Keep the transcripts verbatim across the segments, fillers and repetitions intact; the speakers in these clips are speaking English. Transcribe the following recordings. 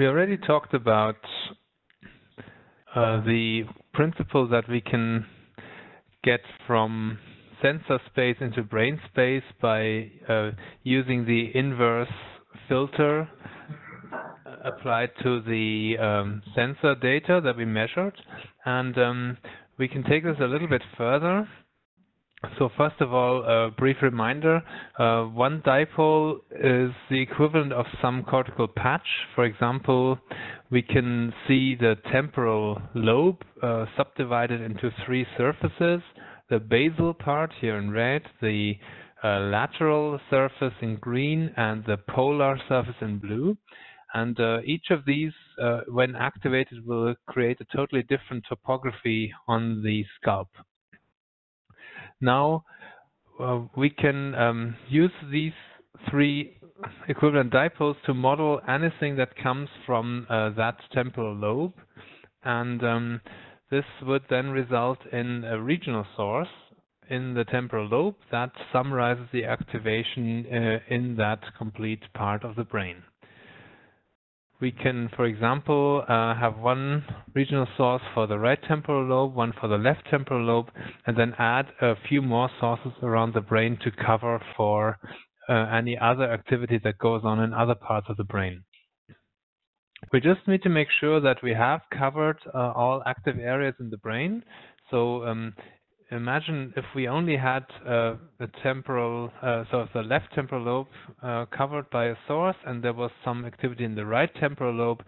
We already talked about uh, the principle that we can get from sensor space into brain space by uh, using the inverse filter applied to the um, sensor data that we measured. And um, we can take this a little bit further. So first of all, a brief reminder, uh, one dipole is the equivalent of some cortical patch. For example, we can see the temporal lobe uh, subdivided into three surfaces, the basal part here in red, the uh, lateral surface in green, and the polar surface in blue. And uh, each of these, uh, when activated, will create a totally different topography on the scalp. Now, uh, we can um, use these three equivalent dipoles to model anything that comes from uh, that temporal lobe. And um, this would then result in a regional source in the temporal lobe that summarizes the activation uh, in that complete part of the brain. We can, for example, uh, have one regional source for the right temporal lobe, one for the left temporal lobe, and then add a few more sources around the brain to cover for uh, any other activity that goes on in other parts of the brain. We just need to make sure that we have covered uh, all active areas in the brain. So um, imagine if we only had uh, the temporal, uh, so the left temporal lobe uh, covered by a source, and there was some activity in the right temporal lobe.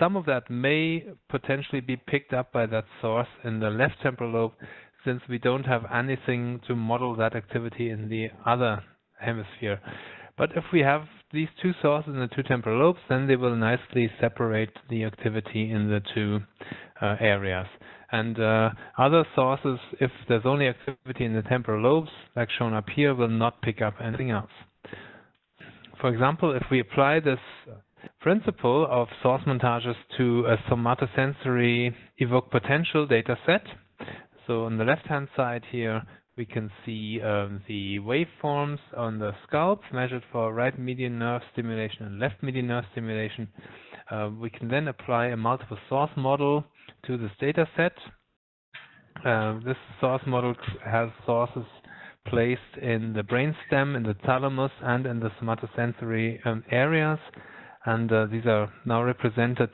Some of that may potentially be picked up by that source in the left temporal lobe, since we don't have anything to model that activity in the other hemisphere. But if we have these two sources in the two temporal lobes, then they will nicely separate the activity in the two uh, areas. And uh, other sources, if there's only activity in the temporal lobes, like shown up here, will not pick up anything else. For example, if we apply this principle of source montages to a somatosensory evoke potential data set, so on the left-hand side here, we can see um, the waveforms on the scalp measured for right median nerve stimulation and left median nerve stimulation. Uh, we can then apply a multiple source model to this data set. Uh, this source model has sources placed in the brainstem, in the thalamus, and in the somatosensory um, areas. And uh, these are now represented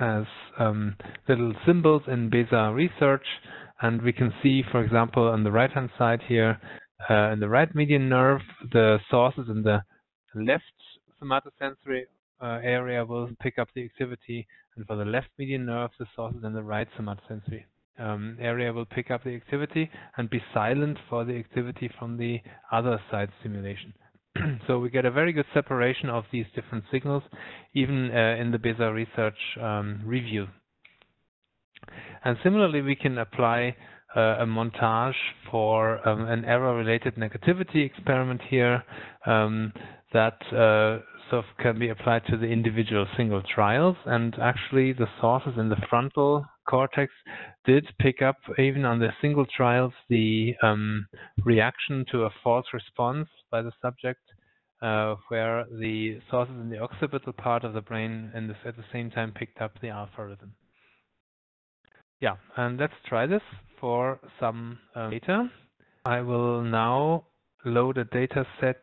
as um, little symbols in BESA Research. And we can see, for example, on the right-hand side here, uh, in the right median nerve, the sources in the left somatosensory uh, area will pick up the activity. And for the left median nerve, the sources in the right somatosensory um, area will pick up the activity and be silent for the activity from the other side stimulation. So we get a very good separation of these different signals, even uh, in the BESA Research um, review. And similarly, we can apply uh, a montage for um, an error-related negativity experiment here um, that uh, sort of can be applied to the individual single trials. And actually, the sources in the frontal cortex did pick up, even on the single trials, the um, reaction to a false response by the subject, uh, where the sources in the occipital part of the brain and this at the same time picked up the alpha rhythm. Yeah, and let's try this for some um, data. I will now load a data set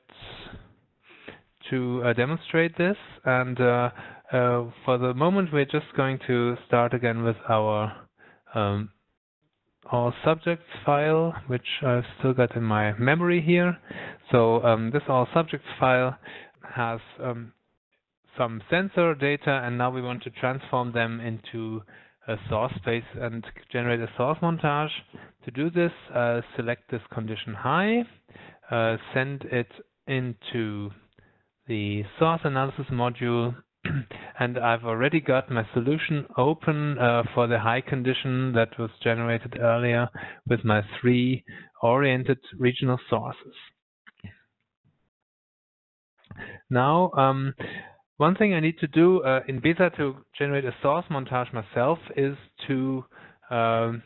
to uh, demonstrate this. And uh, uh, for the moment, we're just going to start again with our, um, our subjects file, which I've still got in my memory here. So um, this all subjects file has um, some sensor data, and now we want to transform them into a source space and generate a source montage. To do this, uh, select this condition high, uh, send it into the source analysis module, and I've already got my solution open uh, for the high condition that was generated earlier with my three oriented regional sources. Now, um, one thing I need to do uh, in BESA to generate a source montage myself is to um,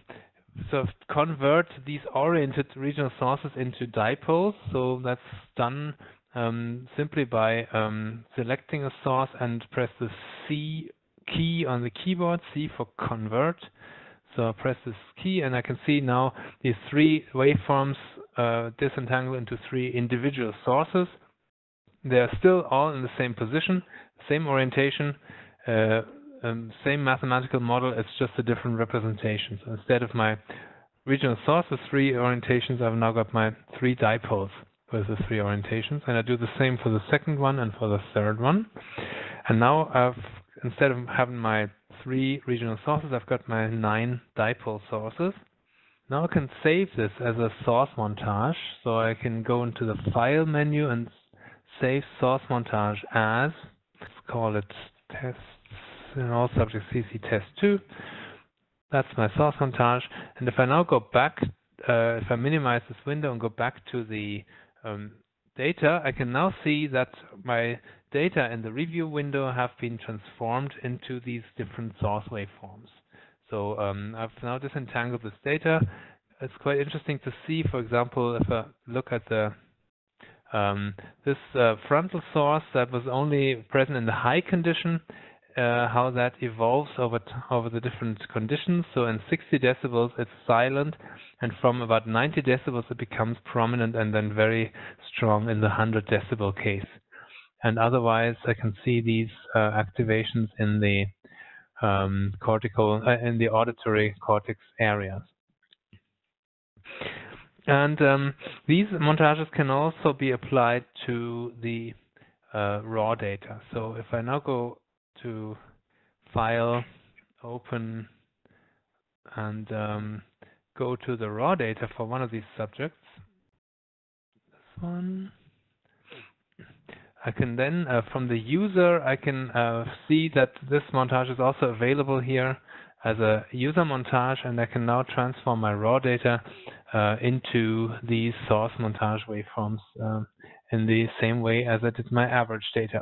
sort of convert these oriented regional sources into dipoles. So that's done um, simply by um, selecting a source and press the C key on the keyboard, C for convert. So I press this key and I can see now these three waveforms uh, disentangle into three individual sources. They're still all in the same position, same orientation, uh, um, same mathematical model, it's just a different representation. So instead of my regional source with three orientations, I've now got my three dipoles with the three orientations. And I do the same for the second one and for the third one. And now I've, instead of having my three regional sources, I've got my nine dipole sources. Now I can save this as a source montage. So I can go into the File menu and save source montage as, let's call it tests in all subjects C C test two. That's my source montage. And if I now go back, uh, if I minimize this window and go back to the um, data, I can now see that my data in the review window have been transformed into these different source waveforms. So um, I've now disentangled this data. It's quite interesting to see, for example, if I look at the Um, this uh, frontal source that was only present in the high condition, uh, how that evolves over, t over the different conditions. So in sixty decibels it's silent, and from about ninety decibels it becomes prominent and then very strong in the one hundred decibel case. And otherwise I can see these uh, activations in the um, cortical, uh, in the auditory cortex areas. And um, these montages can also be applied to the uh, raw data. So if I now go to File, Open, and um, go to the raw data for one of these subjects, this one, I can then, uh, from the user, I can uh, see that this montage is also available here as a user montage, and I can now transform my raw data uh, into these source montage waveforms um, in the same way as I did my average data.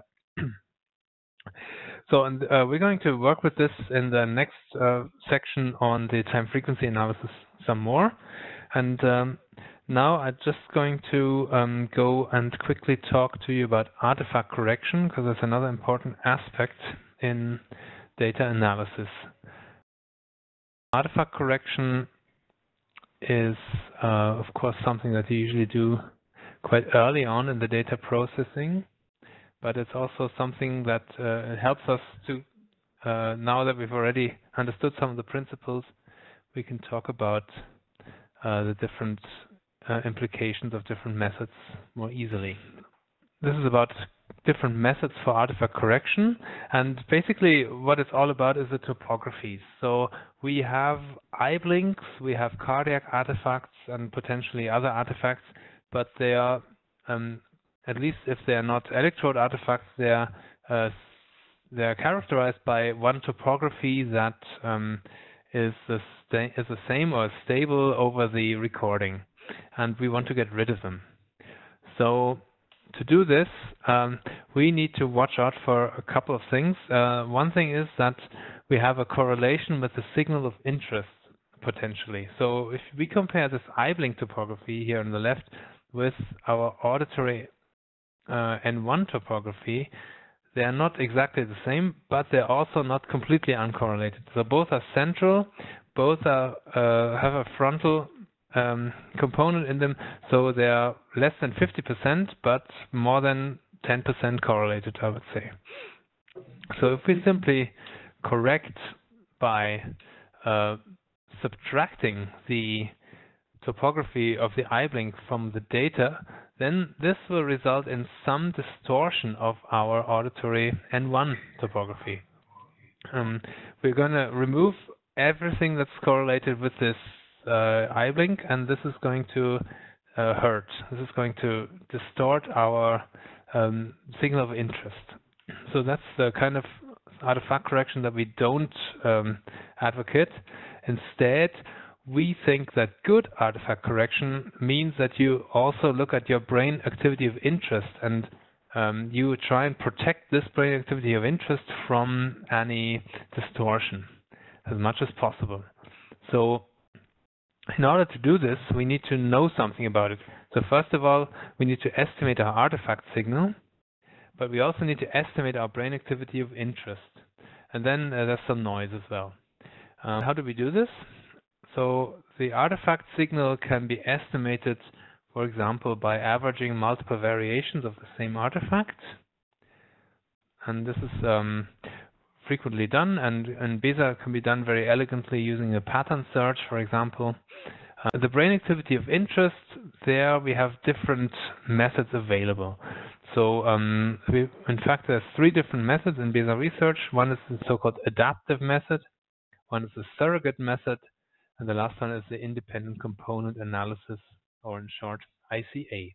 So and, uh, we're going to work with this in the next uh, section on the time frequency analysis some more. And um, now I'm just going to um, go and quickly talk to you about artifact correction, because that's another important aspect in data analysis. Artifact correction is, uh, of course, something that you usually do quite early on in the data processing, but it's also something that uh, helps us to, uh, now that we've already understood some of the principles, we can talk about uh, the different uh, implications of different methods more easily. This is about different methods for artifact correction, and basically what it's all about is the topographies. So we have eye blinks, we have cardiac artifacts, and potentially other artifacts, but they are, um, at least if they are not electrode artifacts, they are uh, they are characterized by one topography that um, is the is the same or stable over the recording, and we want to get rid of them. So to do this, um, we need to watch out for a couple of things. Uh, one thing is that we have a correlation with the signal of interest, potentially. So if we compare this eye blink topography here on the left with our auditory uh, N one topography, they are not exactly the same, but they're also not completely uncorrelated. So both are central, both are, uh, have a frontal Um, component in them, so they are less than fifty percent, but more than ten percent correlated, I would say. So if we simply correct by uh, subtracting the topography of the eye blink from the data, then this will result in some distortion of our auditory N one topography. Um, we're going to remove everything that's correlated with this Uh, eye blink, and this is going to uh, hurt. This is going to distort our um, signal of interest. So that's the kind of artifact correction that we don't um, advocate. Instead, we think that good artifact correction means that you also look at your brain activity of interest, and um, you try and protect this brain activity of interest from any distortion as much as possible. So in order to do this, we need to know something about it. So first of all, we need to estimate our artifact signal, but we also need to estimate our brain activity of interest. and then uh, there's some noise as well. Um, how do we do this? So the artifact signal can be estimated, for example, by averaging multiple variations of the same artifact. And this is um, frequently done, and, and BESA can be done very elegantly using a pattern search, for example. Uh, the brain activity of interest, there we have different methods available. So um, we, in fact, there's three different methods in BESA Research. One is the so-called adaptive method, one is the surrogate method, and the last one is the independent component analysis, or in short, I C A.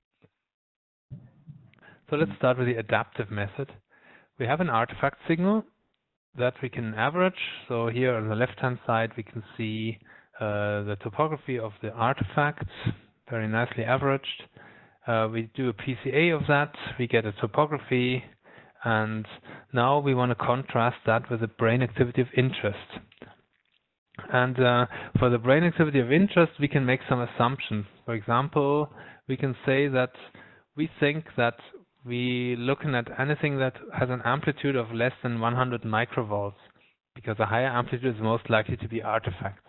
So let's start with the adaptive method. We have an artifact signal that we can average. So here on the left-hand side, we can see uh, the topography of the artifact, very nicely averaged. Uh, we do a P C A of that, we get a topography, and now we want to contrast that with the brain activity of interest. And uh, for the brain activity of interest, we can make some assumptions. For example, we can say that we think that we're looking at anything that has an amplitude of less than one hundred microvolts, because a higher amplitude is most likely to be artifact.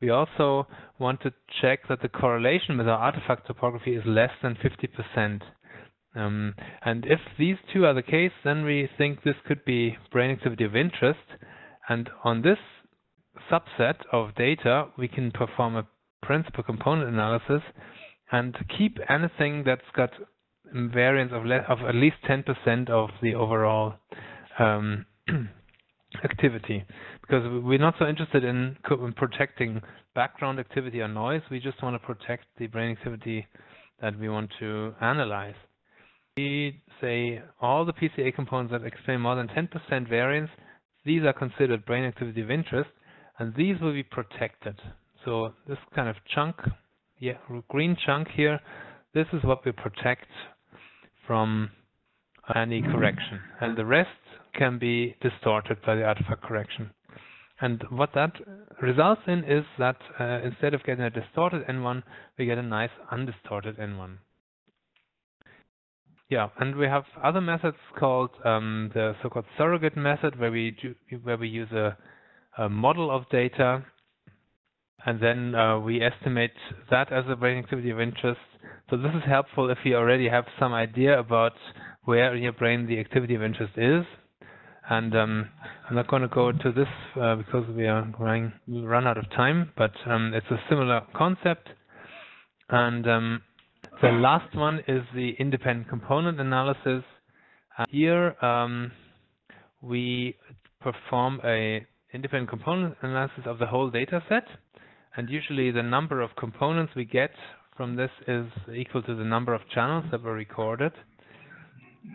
We also want to check that the correlation with our artifact topography is less than fifty percent. Um, and if these two are the case, then we think this could be brain activity of interest. And on this subset of data, we can perform a principal component analysis and keep anything that's got variance of, le of at least ten percent of the overall um, activity, because we're not so interested in, in protecting background activity or noise. We just want to protect the brain activity that we want to analyze. We say all the P C A components that explain more than ten percent variance, these are considered brain activity of interest, and these will be protected. So this kind of chunk, yeah, green chunk here, this is what we protect from any correction. And the rest can be distorted by the artifact correction. And what that results in is that uh, instead of getting a distorted N one, we get a nice undistorted N one. Yeah, and we have other methods called um, the so-called surrogate method, where we do, where we use a a model of data, and then uh, we estimate that as a brain activity of interest. So this is helpful if you already have some idea about where in your brain the activity of interest is. And um, I'm not going to go into this uh, because we are running we run out of time, but um, it's a similar concept. And um, the last one is the independent component analysis. And here um, we perform a independent component analysis of the whole data set, and usually the number of components we get from this is equal to the number of channels that were recorded.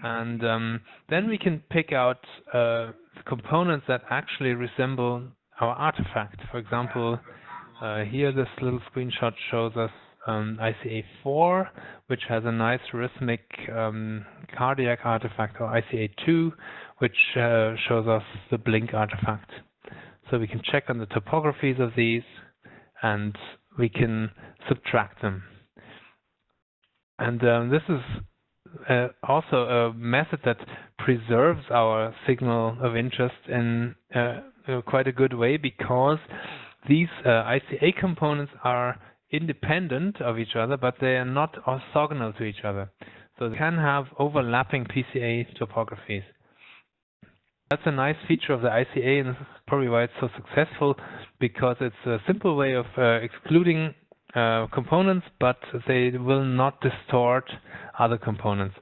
And um, then we can pick out uh, components that actually resemble our artifact. For example, uh, here this little screenshot shows us um, I C A four, which has a nice rhythmic um, cardiac artifact, or I C A two, which uh, shows us the blink artifact. So we can check on the topographies of these, and we can subtract them. And um, this is uh, also a method that preserves our signal of interest in uh, uh, quite a good way, because these uh, I C A components are independent of each other, but they are not orthogonal to each other. So they can have overlapping P C A topographies. That's a nice feature of the I C A, and this is probably why it's so successful, because it's a simple way of uh, excluding uh, components, but they will not distort other components.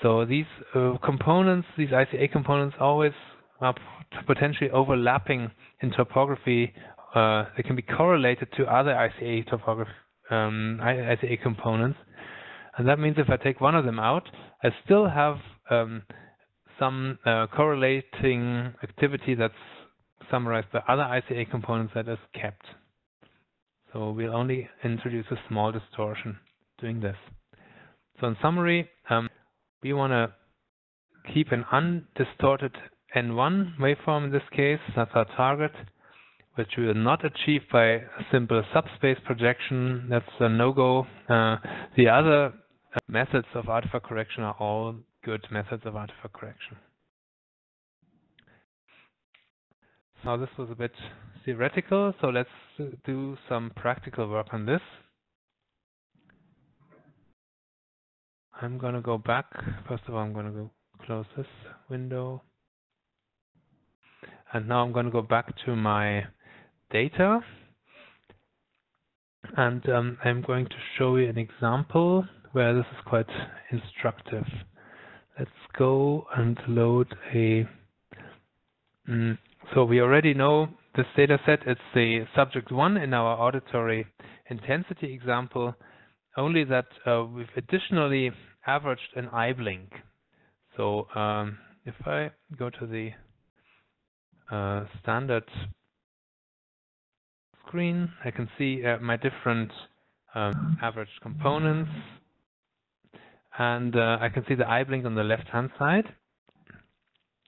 So these uh, components, these I C A components, always are potentially overlapping in topography. Uh, they can be correlated to other I C A topography, um, I C A components, and that means if I take one of them out, I still have um, some uh, correlating activity that's summarized by other I C A components that is kept. So we'll only introduce a small distortion doing this. So in summary, um, we want to keep an undistorted N one waveform in this case, that's our target, which we will not achieve by a simple subspace projection. That's a no-go. Uh, the other methods of artifact correction are all good methods of artifact correction. Now this was a bit theoretical, so let's do some practical work on this. I'm going to go back. First of all, I'm going to go close this window. And now I'm going to go back to my data. And um, I'm going to show you an example where this is quite instructive. Let's go and load a... Mm, so we already know this data set. It's the subject one in our auditory intensity example, only that uh, we've additionally averaged an eye blink. So um, if I go to the uh, standard screen, I can see uh, my different um, averaged components. And uh, I can see the eye blink on the left-hand side.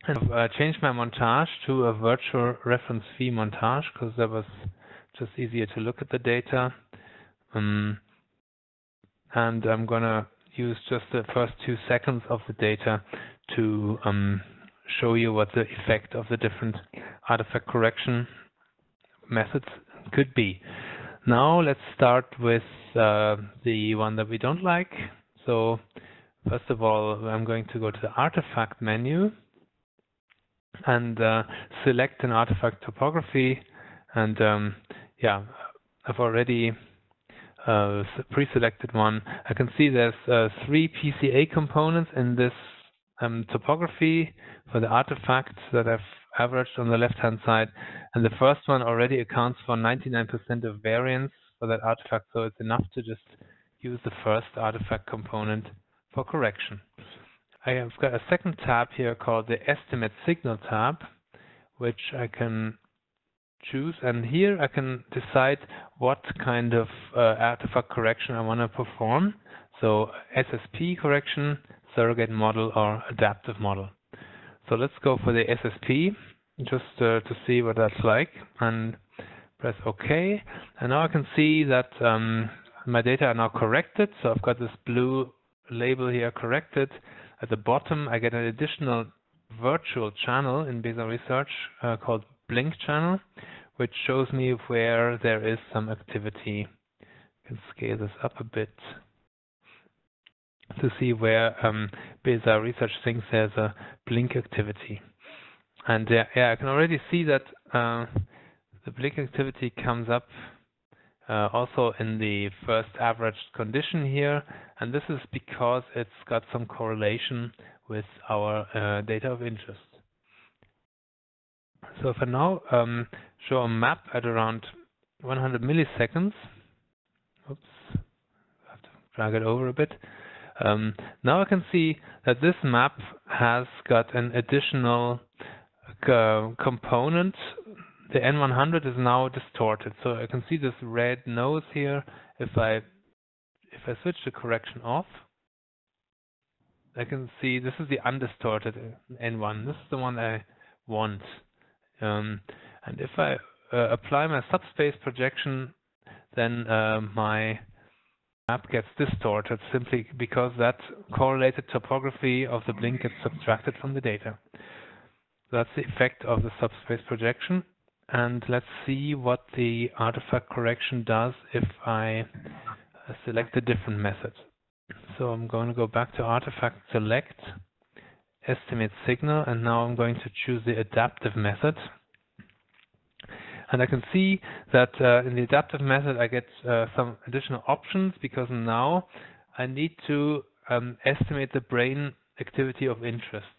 And I've uh, changed my montage to a virtual reference fee montage because that was just easier to look at the data. Um, and I'm going to use just the first two seconds of the data to um, show you what the effect of the different artifact correction methods could be. Now let's start with uh, the one that we don't like. So first of all, I'm going to go to the artifact menu and uh, select an artifact topography. And um, yeah, I've already uh, pre-selected one. I can see there's uh, three P C A components in this um, topography for the artifact that I've averaged on the left-hand side. And the first one already accounts for ninety-nine percent of variance for that artifact. So it's enough to just use the first artifact component for correction. I have got a second tab here called the Estimate Signal tab, which I can choose. And here I can decide what kind of uh, artifact correction I want to perform. So S S P correction, surrogate model, or adaptive model. So let's go for the S S P just uh, to see what that's like. And press OK. And now I can see that um, my data are now corrected. So I've got this blue label here, corrected. At the bottom, I get an additional virtual channel in BESA Research uh, called Blink Channel, which shows me where there is some activity. I can scale this up a bit to see where um, BESA Research thinks there's a blink activity. And uh, yeah, I can already see that uh, the blink activity comes up Uh, also in the first averaged condition here, and this is because it's got some correlation with our uh, data of interest. So if I now um, show a map at around one hundred milliseconds, oops, I have to drag it over a bit. Um, now I can see that this map has got an additional uh, component. The N one hundred is now distorted, so I can see this red nose here. If I if I switch the correction off, I can see this is the undistorted N one. This is the one I want. Um, and if I uh, apply my subspace projection, then uh, my map gets distorted simply because that correlated topography of the blink gets subtracted from the data. That's the effect of the subspace projection. And let's see what the artifact correction does if I select a different method. So I'm going to go back to artifact select, estimate signal, and now I'm going to choose the adaptive method. And I can see that uh, in the adaptive method I get uh, some additional options because now I need to um, estimate the brain activity of interest.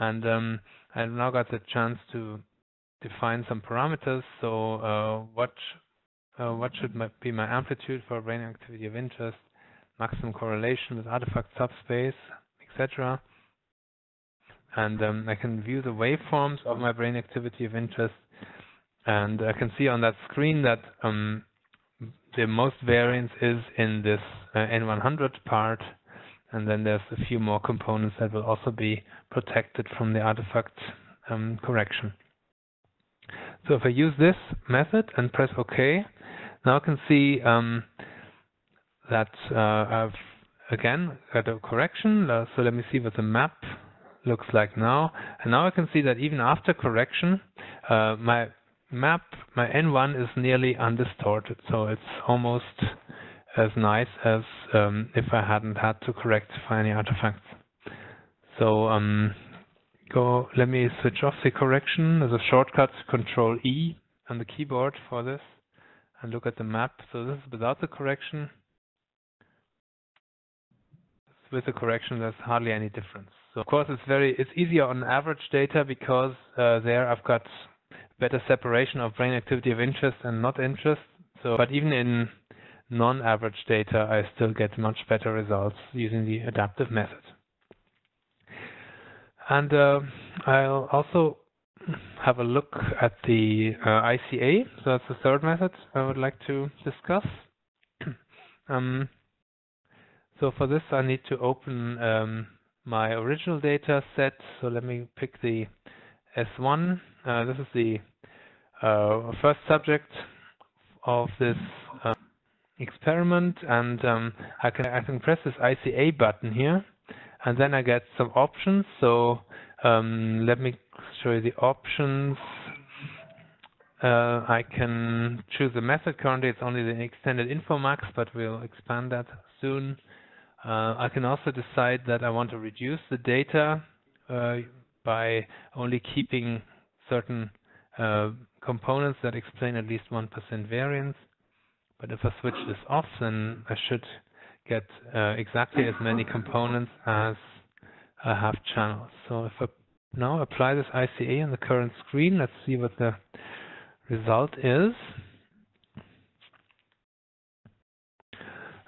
And um, I've now got the chance to define some parameters. So uh, what uh, what should my, be my amplitude for brain activity of interest, maximum correlation with artifact subspace, et cetera. And um, I can view the waveforms of my brain activity of interest. And I can see on that screen that um, the most variance is in this uh, N one hundred part. And then there's a few more components that will also be protected from the artifact um, correction. So if I use this method and press OK, now I can see um, that uh, I've, again, got a correction. Uh, so let me see what the map looks like now. And now I can see that even after correction, uh, my map, my N one is nearly undistorted, so it's almost as nice as um, if I hadn't had to correct for any artifacts. So um, go. Let me switch off the correction. There's a shortcut, control E on the keyboard for this, and look at the map. So this is without the correction. With the correction, there's hardly any difference. So of course, it's very it's easier on average data because uh, there I've got better separation of brain activity of interest and not interest. So, but even in non-average data, I still get much better results using the adaptive method. And uh, I'll also have a look at the uh, I C A. So that's the third method I would like to discuss. um, so for this, I need to open um, my original data set. So let me pick the S one. Uh, this is the uh, first subject of this uh, experiment, and um, I can I can press this I C A button here, and then I get some options. So um, let me show you the options. Uh, I can choose a method. Currently, it's only the extended InfoMax, but we'll expand that soon. Uh, I can also decide that I want to reduce the data uh, by only keeping certain uh, components that explain at least one percent variance. But if I switch this off, then I should get uh, exactly as many components as I have channels. So if I now apply this I C A on the current screen, let's see what the result is.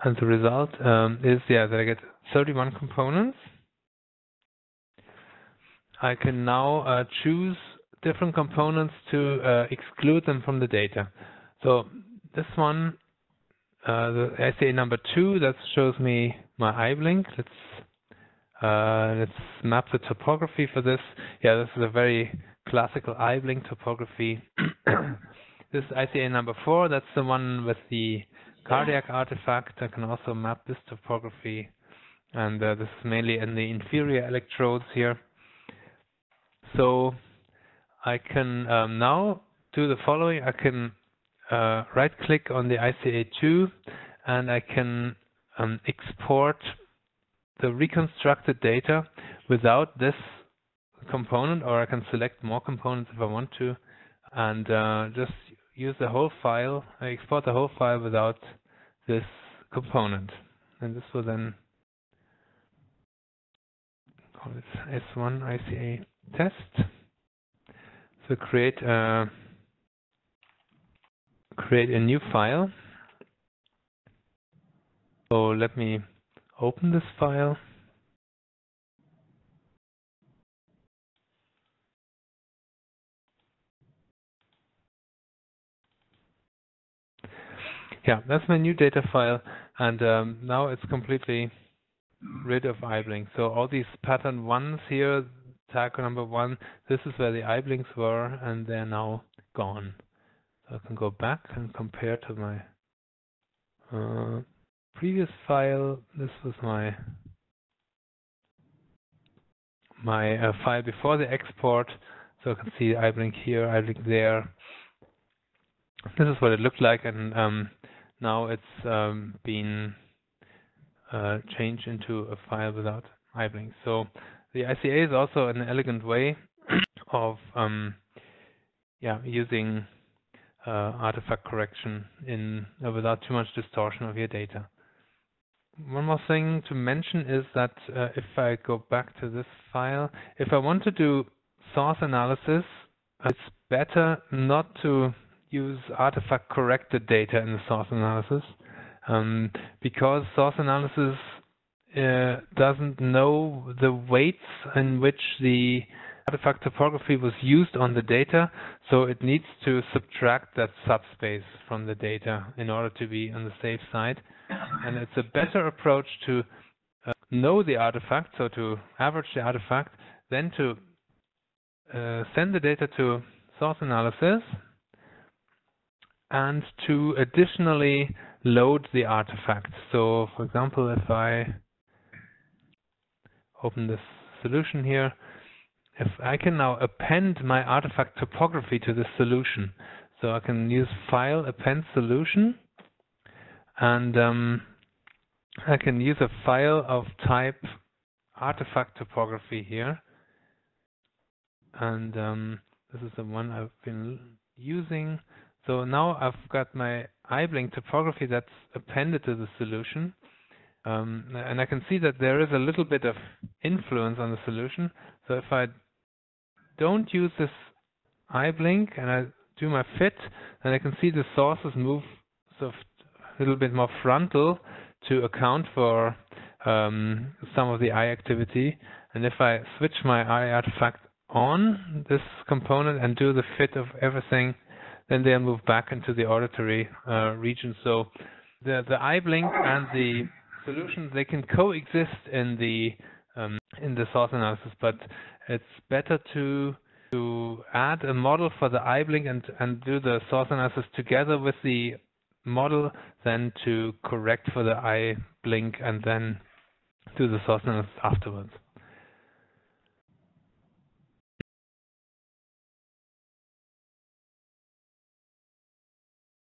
And the result um, is, yeah, that I get thirty-one components. I can now uh, choose different components to uh, exclude them from the data. So this one, uh, the I C A number two, that shows me my eye blink. Let's uh, let's map the topography for this. Yeah, this is a very classical eye blink topography. This is I C A number four. That's the one with the cardiac artifact. I can also map this topography, and uh, this is mainly in the inferior electrodes here. So I can um, now do the following. I can uh, right-click on the I C A two, and I can um, export the reconstructed data without this component, or I can select more components if I want to, and uh, just use the whole file, I export the whole file without this component. And this will then call this S one I C A test. So create a create a new file. So let me open this file. Yeah, that's my new data file, and um, now it's completely rid of eye blink. So all these pattern ones here, tag number one, this is where the eye blinks were, and they're now gone. So I can go back and compare to my uh, previous file. This was my my uh, file before the export, so I can see the eye blink here, eye blink there. This is what it looked like, and um, now it's um, been uh, changed into a file without eye blink. So the I C A is also an elegant way of um, yeah, using uh, artifact correction in uh, without too much distortion of your data. One more thing to mention is that uh, if I go back to this file, if I want to do source analysis, it's better not to use artifact corrected data in the source analysis, um, because source analysis uh, doesn't know the weights in which the artifact topography was used on the data, so it needs to subtract that subspace from the data in order to be on the safe side. And it's a better approach to uh, know the artifact, so to average the artifact, then to uh, send the data to source analysis, and to additionally load the artifact. So, for example, if I open this solution here, if I can now append my artifact topography to this solution, so I can use file append solution, and um, I can use a file of type artifact topography here, and um, this is the one I've been using. So now I've got my I-blink topography that's appended to the solution. Um, and I can see that there is a little bit of influence on the solution. So if I don't use this I-blink and I do my fit, then I can see the sources move sort of a little bit more frontal to account for um, some of the eye activity. And if I switch my eye artifact on this component and do the fit of everything, then they'll move back into the auditory uh, region. So the, the eye blink and the solution, they can coexist in the um, in the source analysis, but it's better to to add a model for the eye blink and and do the source analysis together with the model than to correct for the eye blink and then do the source analysis afterwards.